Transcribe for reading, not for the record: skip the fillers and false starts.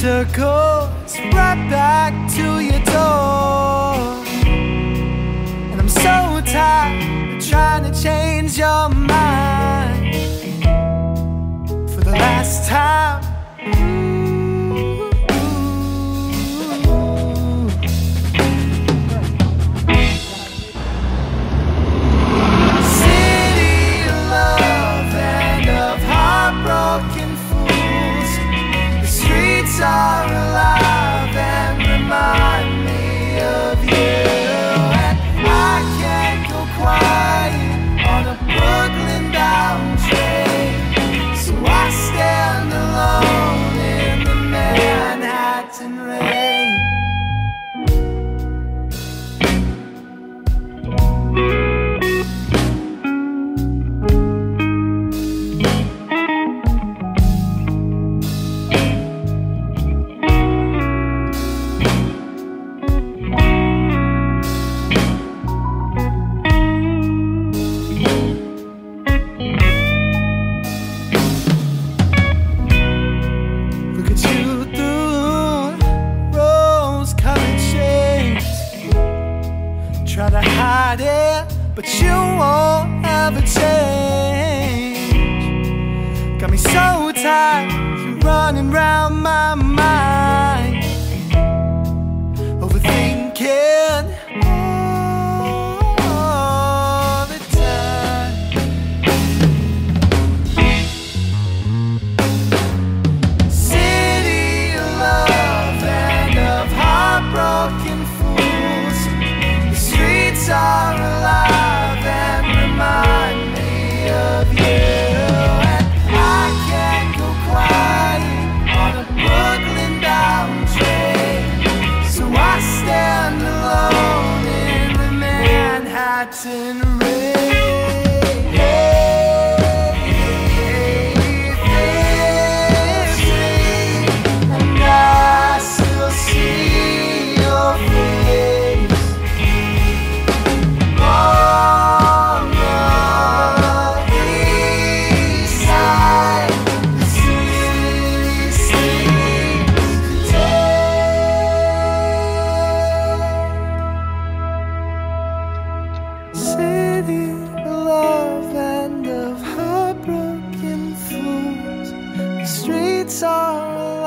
circles right back to your door. And I'm so tired of trying to change your mind for the last time. Are alive and remind me of you, and I can't go quiet on a Brooklyn bound train, so I stand alone in the Manhattan rain. Try to hide it, but you won't ever change. Got me so tired, you're running round my mind, overthinking all the time. City of love and of heartbroken are alive and remind me of you, and I can't go quiet on a Brooklyn bound train, so I stand alone in the Manhattan rain. And I still see your face are